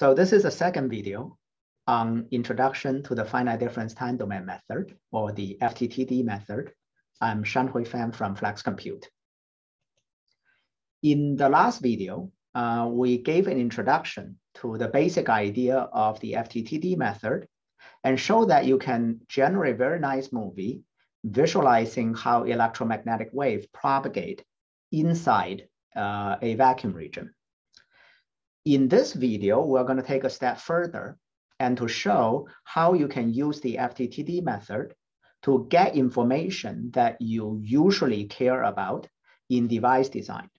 So this is a second video on introduction to the finite difference time domain method, or the FDTD method. I'm Shan Hui Fan from FlexCompute. In the last video, we gave an introduction to the basic idea of the FDTD method and show that you can generate a very nice movie visualizing how electromagnetic waves propagate inside a vacuum region. In this video, we're going to take a step further and to show how you can use the FDTD method to get information that you usually care about in device design.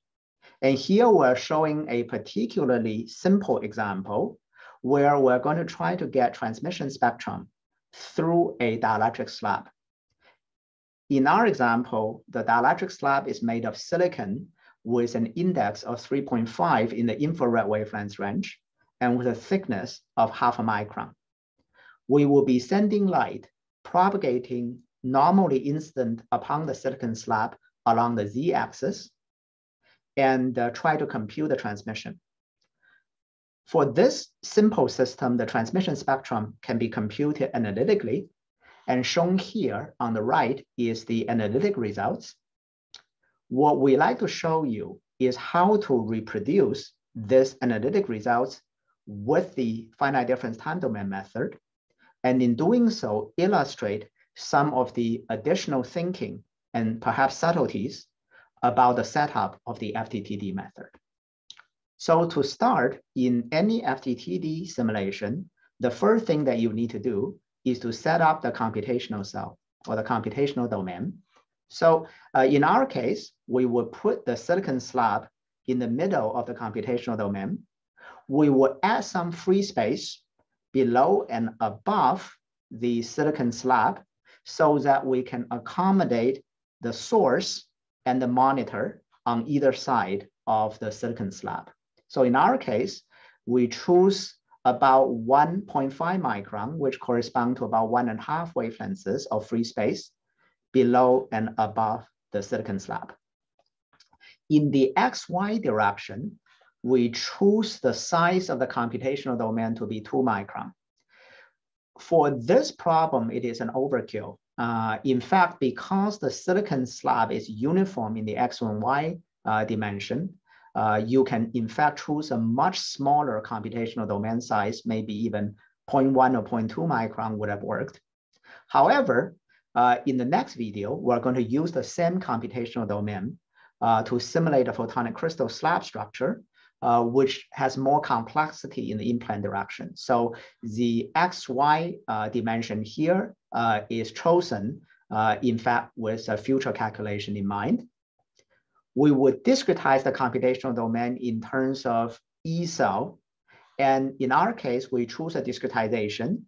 And here we're showing a particularly simple example where we're going to try to get transmission spectrum through a dielectric slab. In our example, the dielectric slab is made of silicon with an index of 3.5 in the infrared wavelength range and with a thickness of 0.5 micron. We will be sending light propagating normally incident upon the silicon slab along the z-axis and try to compute the transmission. For this simple system, the transmission spectrum can be computed analytically, and shown here on the right is the analytic results. What we like to show you is how to reproduce this analytic results with the finite difference time domain method, and in doing so, illustrate some of the additional thinking and perhaps subtleties about the setup of the FDTD method. So to start, in any FDTD simulation, the first thing that you need to do is to set up the computational cell or the computational domain. So in our case, we would put the silicon slab in the middle of the computational domain. We would add some free space below and above the silicon slab so that we can accommodate the source and the monitor on either side of the silicon slab. So in our case, we choose about 1.5 micron, which correspond to about 1.5 wavelengths of free space below and above the silicon slab. In the XY direction, we choose the size of the computational domain to be 2 micron. For this problem, it is an overkill. In fact, because the silicon slab is uniform in the X and Y dimension, you can in fact choose a much smaller computational domain size, maybe even 0.1 or 0.2 micron would have worked. However, in the next video, we're going to use the same computational domain to simulate a photonic crystal slab structure, which has more complexity in the in-plane direction. So the XY dimension here is chosen, in fact, with a future calculation in mind. We would discretize the computational domain in terms of E cell. And in our case, we choose a discretization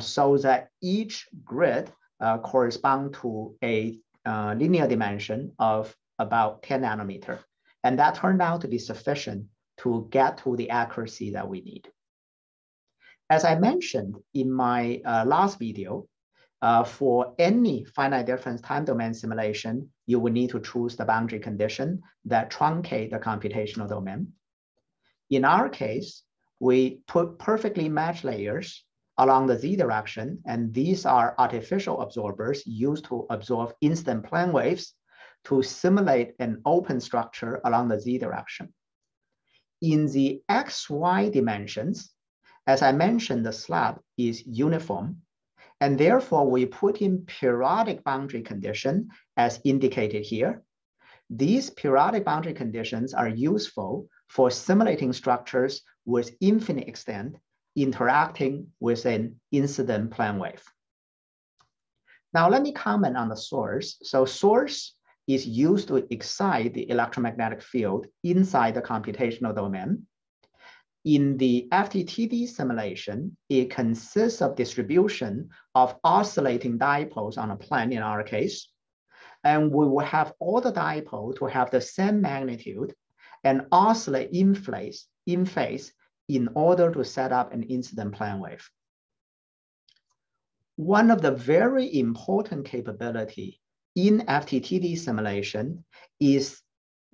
so that each grid corresponds to a linear dimension of about 10 nanometer. And that turned out to be sufficient to get to the accuracy that we need. As I mentioned in my last video, for any finite difference time domain simulation, you will need to choose the boundary condition that truncate the computational domain. In our case, we put perfectly matched layers along the z direction, and these are artificial absorbers used to absorb instant plane waves to simulate an open structure along the z direction. In the XY dimensions, as I mentioned, the slab is uniform, and therefore we put in periodic boundary condition as indicated here. These periodic boundary conditions are useful for simulating structures with infinite extent interacting with an incident plane wave. Now let me comment on the source. So source is used to excite the electromagnetic field inside the computational domain. In the FDTD simulation, it consists of distribution of oscillating dipoles on a plane in our case. And we will have all the dipoles to have the same magnitude and oscillate in phase in order to set up an incident plane wave. One of the very important capability in FDTD simulation is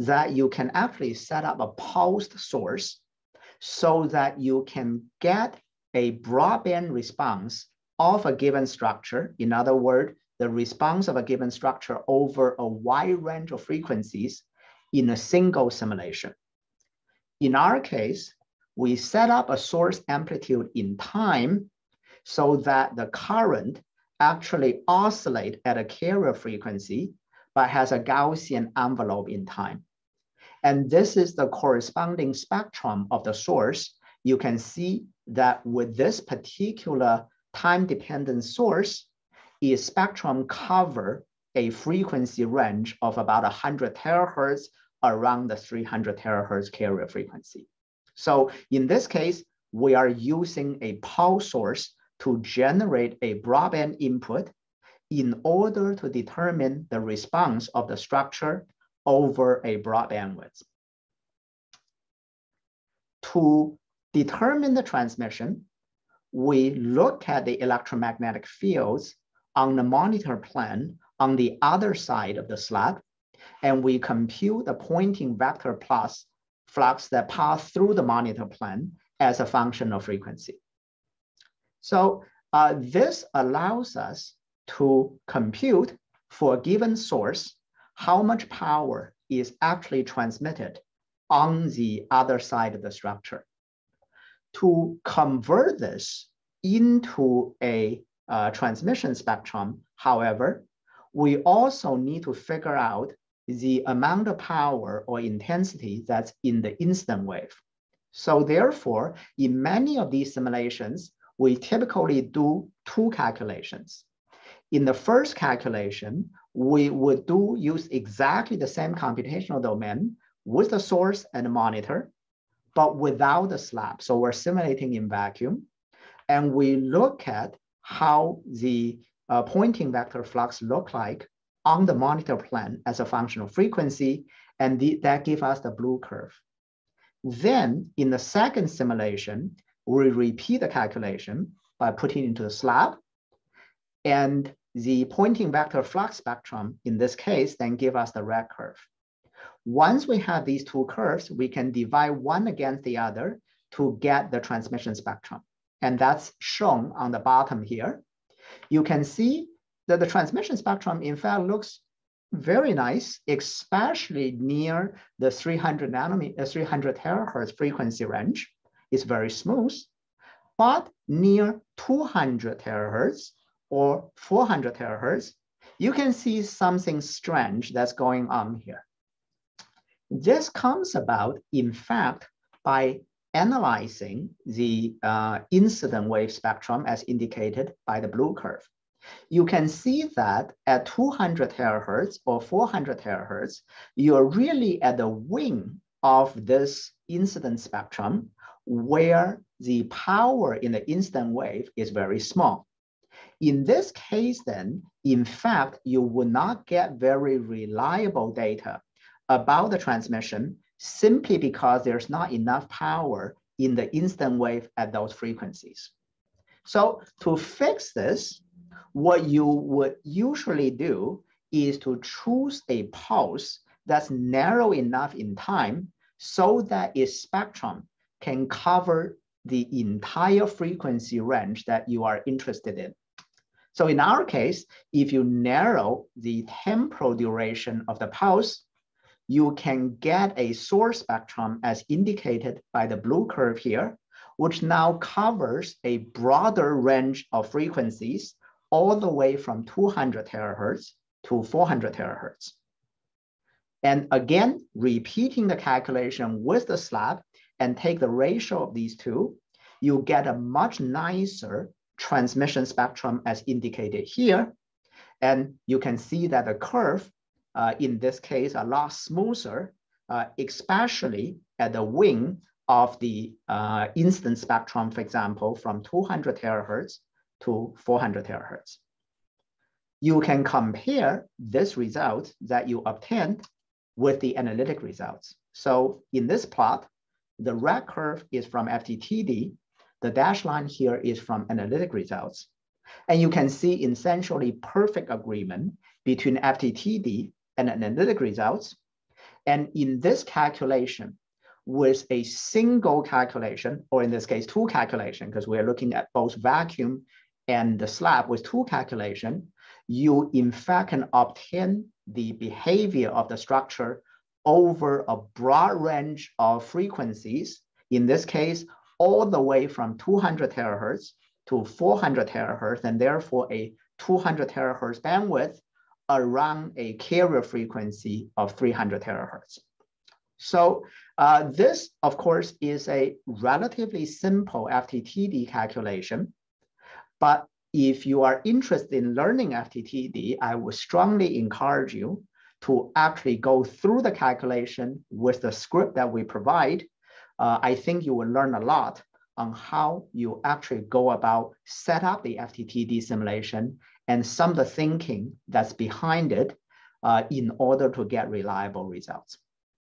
that you can actually set up a pulsed source so that you can get a broadband response of a given structure. In other words, the response of a given structure over a wide range of frequencies in a single simulation. In our case, we set up a source amplitude in time so that the current actually oscillates at a carrier frequency, but has a Gaussian envelope in time. And this is the corresponding spectrum of the source. You can see that with this particular time-dependent source, its spectrum cover a frequency range of about 100 terahertz around the 300 terahertz carrier frequency. So in this case, we are using a pulse source to generate a broadband input in order to determine the response of the structure over a broad bandwidth. To determine the transmission, we look at the electromagnetic fields on the monitor plane on the other side of the slab, and we compute the pointing vector plus flux that pass through the monitor plane as a function of frequency. So this allows us to compute for a given source how much power is actually transmitted on the other side of the structure. To convert this into a transmission spectrum, however, we also need to figure out the amount of power or intensity that's in the instant wave. So therefore, in many of these simulations, we typically do two calculations. In the first calculation, we would use exactly the same computational domain with the source and the monitor, but without the slab. So we're simulating in vacuum. And we look at how the pointing vector flux look like on the monitor plane as a function of frequency. And that gives us the blue curve. Then in the second simulation, we repeat the calculation by putting it into the slab. And the pointing vector flux spectrum, in this case, then give us the red curve. Once we have these two curves, we can divide one against the other to get the transmission spectrum. And that's shown on the bottom here. You can see that the transmission spectrum, in fact, looks very nice, especially near the 300 terahertz frequency range. It's very smooth, but near 200 terahertz, or 400 terahertz, you can see something strange that's going on here. This comes about, in fact, by analyzing the incident wave spectrum as indicated by the blue curve. You can see that at 200 terahertz or 400 terahertz, you're really at the wing of this incident spectrum where the power in the incident wave is very small. In this case then, in fact, you will not get very reliable data about the transmission simply because there's not enough power in the instant wave at those frequencies. So to fix this, what you would usually do is to choose a pulse that's narrow enough in time so that its spectrum can cover the entire frequency range that you are interested in. So in our case, if you narrow the temporal duration of the pulse, you can get a source spectrum as indicated by the blue curve here, which now covers a broader range of frequencies all the way from 200 terahertz to 400 terahertz. And again, repeating the calculation with the slab and take the ratio of these two, you get a much nicer transmission spectrum as indicated here. And you can see that the curve in this case a lot smoother, especially at the wing of the instant spectrum, for example, from 200 terahertz to 400 terahertz. You can compare this result that you obtained with the analytic results. So in this plot, the red curve is from FDTD. The dashed line here is from analytic results. And you can see essentially perfect agreement between FDTD and analytic results. And in this calculation, with a single calculation, or in this case, two calculation, because we're looking at both vacuum and the slab with two calculation, you in fact can obtain the behavior of the structure over a broad range of frequencies. In this case, all the way from 200 terahertz to 400 terahertz, and therefore a 200 terahertz bandwidth around a carrier frequency of 300 terahertz. So this, of course, is a relatively simple FDTD calculation. But if you are interested in learning FDTD, I would strongly encourage you to actually go through the calculation with the script that we provide. I think you will learn a lot on how you actually go about set up the FDTD simulation and some of the thinking that's behind it in order to get reliable results.